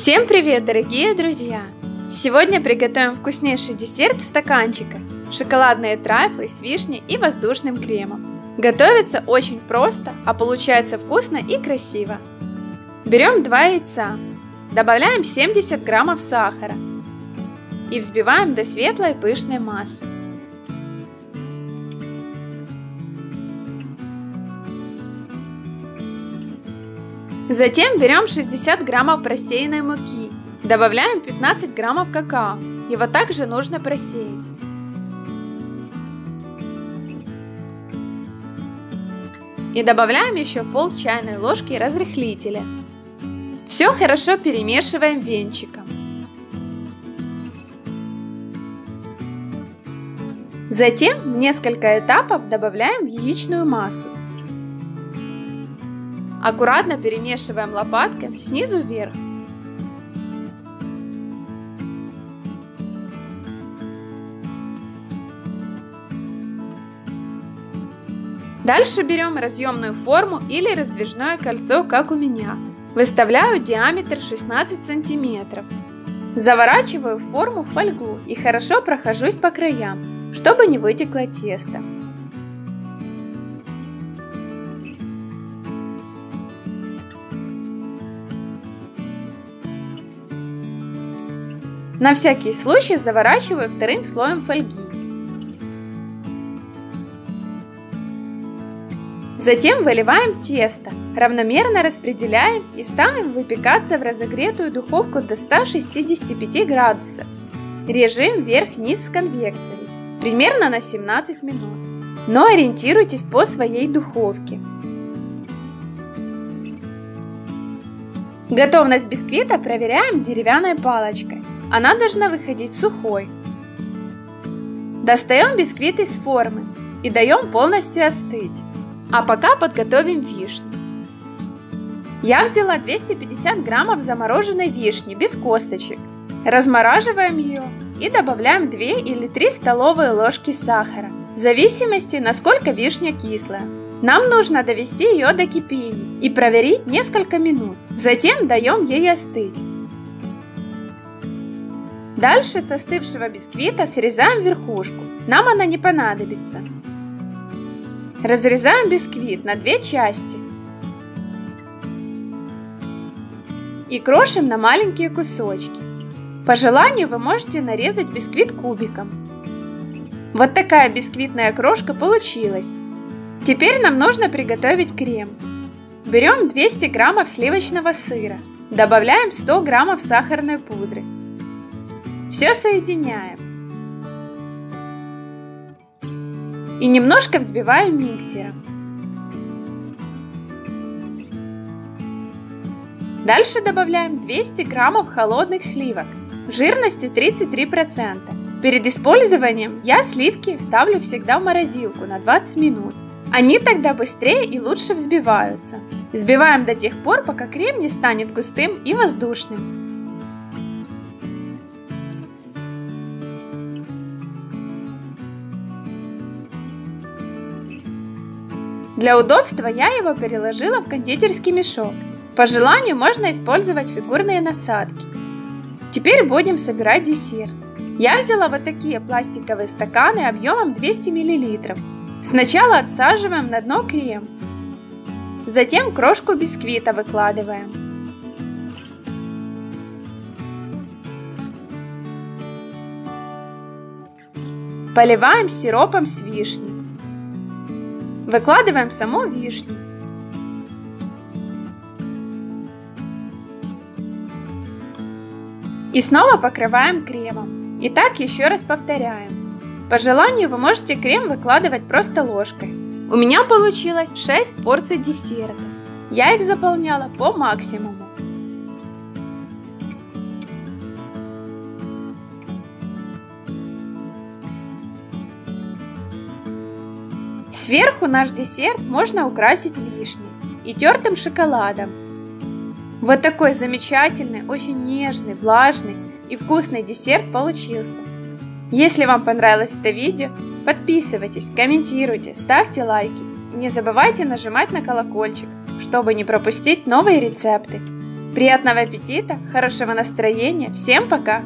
Всем привет, дорогие друзья! Сегодня приготовим вкуснейший десерт в стаканчиках, шоколадные трайфлы с вишней и воздушным кремом. Готовится очень просто, а получается вкусно и красиво. Берем 2 яйца, добавляем 70 граммов сахара и взбиваем до светлой пышной массы. Затем берем 60 граммов просеянной муки, добавляем 15 граммов какао, его также нужно просеять. И добавляем еще пол чайной ложки разрыхлителя. Все хорошо перемешиваем венчиком. Затем в несколько этапов добавляем яичную массу. Аккуратно перемешиваем лопатками снизу вверх. Дальше берем разъемную форму или раздвижное кольцо, как у меня. Выставляю диаметр 16 см. Заворачиваю форму в фольгу и хорошо прохожусь по краям, чтобы не вытекло тесто. На всякий случай заворачиваю вторым слоем фольги. Затем выливаем тесто, равномерно распределяем и ставим выпекаться в разогретую духовку до 165 градусов. Режим вверх-низ с конвекцией, примерно на 17 минут. Но ориентируйтесь по своей духовке. Готовность бисквита проверяем деревянной палочкой. Она должна выходить сухой. Достаем бисквит из формы и даем полностью остыть. А пока подготовим вишню. Я взяла 250 граммов замороженной вишни без косточек. Размораживаем ее и добавляем 2 или 3 столовые ложки сахара, в зависимости, насколько вишня кислая. Нам нужно довести ее до кипения и проварить несколько минут. Затем даем ей остыть. Дальше с остывшего бисквита срезаем верхушку, нам она не понадобится. Разрезаем бисквит на 2 части и крошим на маленькие кусочки. По желанию вы можете нарезать бисквит кубиком. Вот такая бисквитная крошка получилась. Теперь нам нужно приготовить крем. Берем 200 граммов сливочного сыра, добавляем 100 граммов сахарной пудры. Все соединяем и немножко взбиваем миксером. Дальше добавляем 200 граммов холодных сливок жирностью 33%. Перед использованием я сливки ставлю всегда в морозилку на 20 минут. Они тогда быстрее и лучше взбиваются. Взбиваем до тех пор, пока крем не станет густым и воздушным. Для удобства я его переложила в кондитерский мешок. По желанию можно использовать фигурные насадки. Теперь будем собирать десерт. Я взяла вот такие пластиковые стаканы объемом 200 мл. Сначала отсаживаем на дно крем. Затем крошку бисквита выкладываем. Поливаем сиропом с вишней. Выкладываем саму вишню. И снова покрываем кремом. И так еще раз повторяем. По желанию вы можете крем выкладывать просто ложкой. У меня получилось 6 порций десерта. Я их заполняла по максимуму. Сверху наш десерт можно украсить вишней и тертым шоколадом. Вот такой замечательный, очень нежный, влажный и вкусный десерт получился. Если вам понравилось это видео, подписывайтесь, комментируйте, ставьте лайки. И не забывайте нажимать на колокольчик, чтобы не пропустить новые рецепты. Приятного аппетита, хорошего настроения, всем пока!